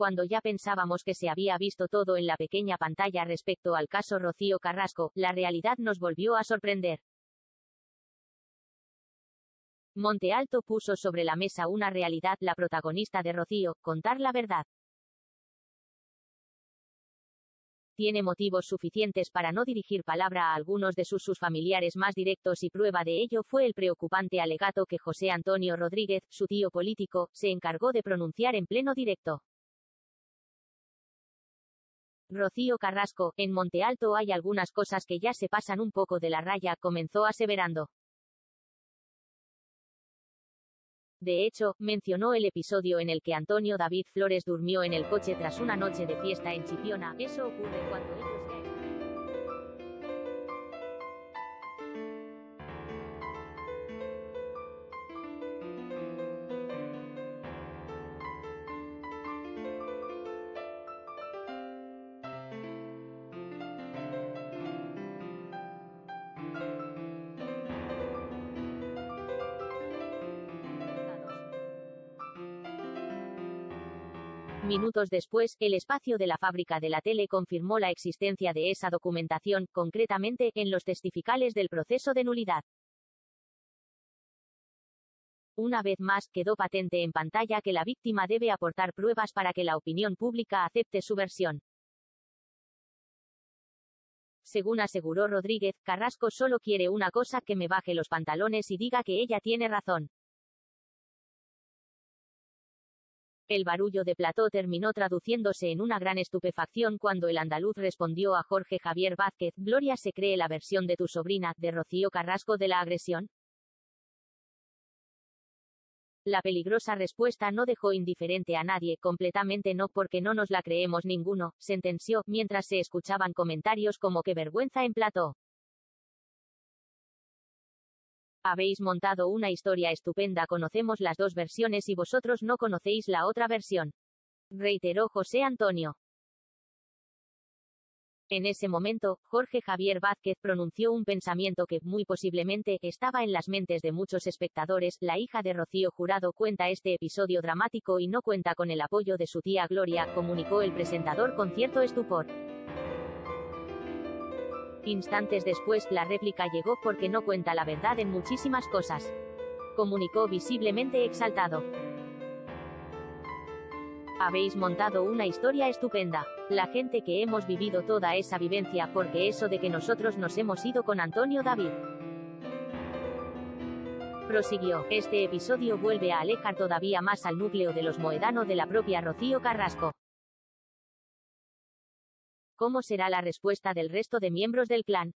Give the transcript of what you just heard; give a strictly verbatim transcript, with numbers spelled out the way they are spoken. Cuando ya pensábamos que se había visto todo en la pequeña pantalla respecto al caso Rocío Carrasco, la realidad nos volvió a sorprender. Montealto puso sobre la mesa una realidad: la protagonista de Rocío, contar la verdad. Tiene motivos suficientes para no dirigir palabra a algunos de sus, sus familiares más directos, y prueba de ello fue el preocupante alegato que José Antonio Rodríguez, su tío político, se encargó de pronunciar en pleno directo. Rocío Carrasco: en Montealto hay algunas cosas que ya se pasan un poco de la raya, comenzó aseverando. De hecho, mencionó el episodio en el que Antonio David Flores durmió en el coche tras una noche de fiesta en Chipiona. Eso ocurre cuando ellos ya están. Minutos después, el espacio de La Fábrica de la Tele confirmó la existencia de esa documentación, concretamente, en los testificales del proceso de nulidad. Una vez más, quedó patente en pantalla que la víctima debe aportar pruebas para que la opinión pública acepte su versión. Según aseguró Rodríguez, Carrasco solo quiere una cosa: que me baje los pantalones y diga que ella tiene razón. El barullo de plató terminó traduciéndose en una gran estupefacción cuando el andaluz respondió a Jorge Javier Vázquez: Gloria, ¿se cree la versión de tu sobrina, de Rocío Carrasco, de la agresión? La peligrosa respuesta no dejó indiferente a nadie. Completamente no, porque no nos la creemos ninguno, sentenció, mientras se escuchaban comentarios como: qué vergüenza en plató. Habéis montado una historia estupenda, conocemos las dos versiones y vosotros no conocéis la otra versión, reiteró José Antonio. En ese momento, Jorge Javier Vázquez pronunció un pensamiento que, muy posiblemente, estaba en las mentes de muchos espectadores: la hija de Rocío Jurado cuenta este episodio dramático y no cuenta con el apoyo de su tía Gloria, comunicó el presentador con cierto estupor. Instantes después, la réplica llegó: porque no cuenta la verdad en muchísimas cosas, comunicó visiblemente exaltado. Habéis montado una historia estupenda. La gente que hemos vivido toda esa vivencia, porque eso de que nosotros nos hemos ido con Antonio David, prosiguió. Este episodio vuelve a alejar todavía más al núcleo de los Mohedano de la propia Rocío Carrasco. ¿Cómo será la respuesta del resto de miembros del clan?